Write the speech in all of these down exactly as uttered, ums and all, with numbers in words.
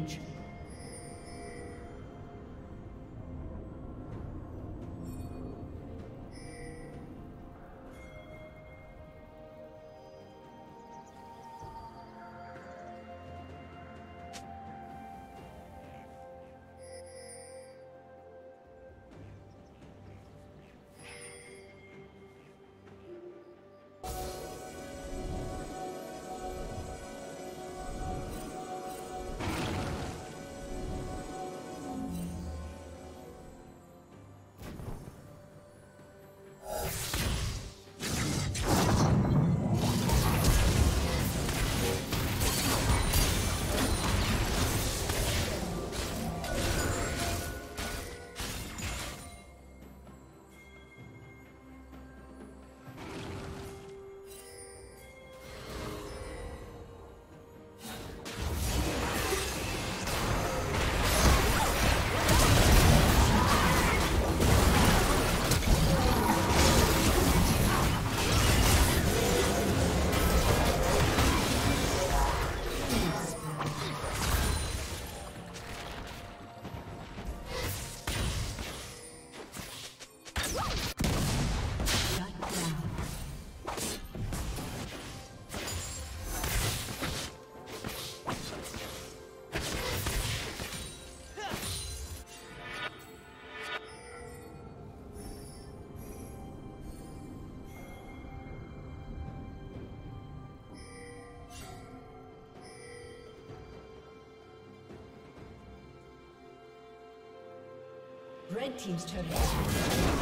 Rampage. Red team's turret page.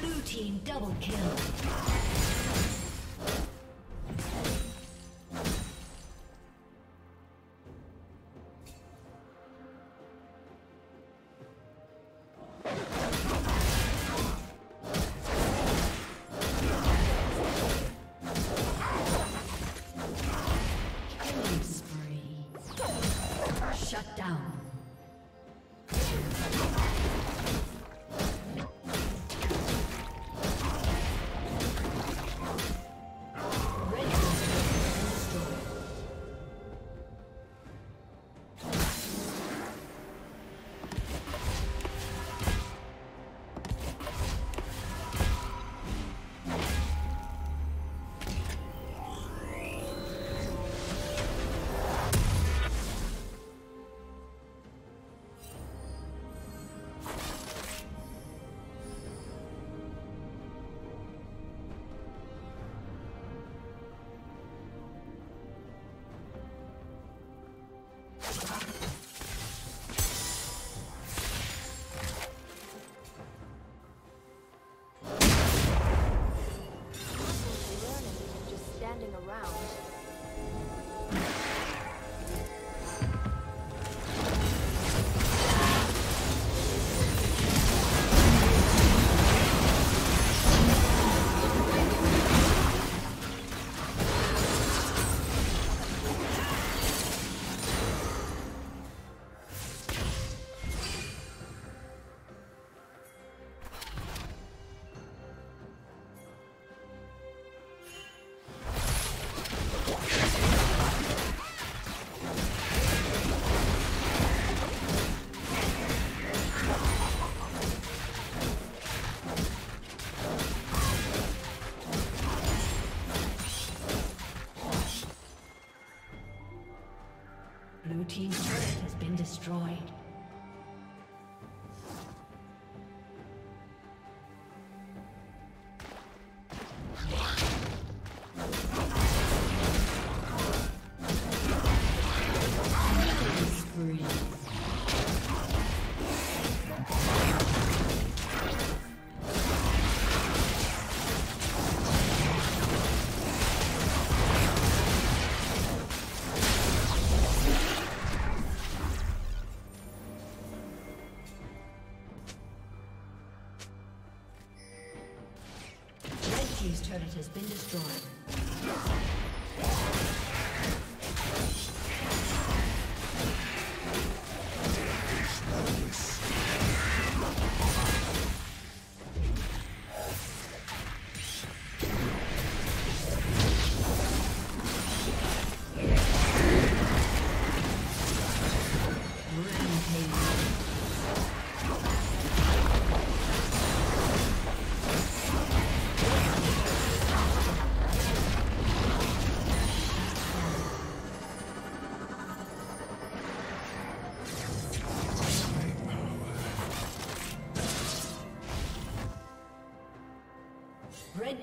Blue team double kill. standing around. Blue team's turret has been destroyed. His turret has been destroyed. Red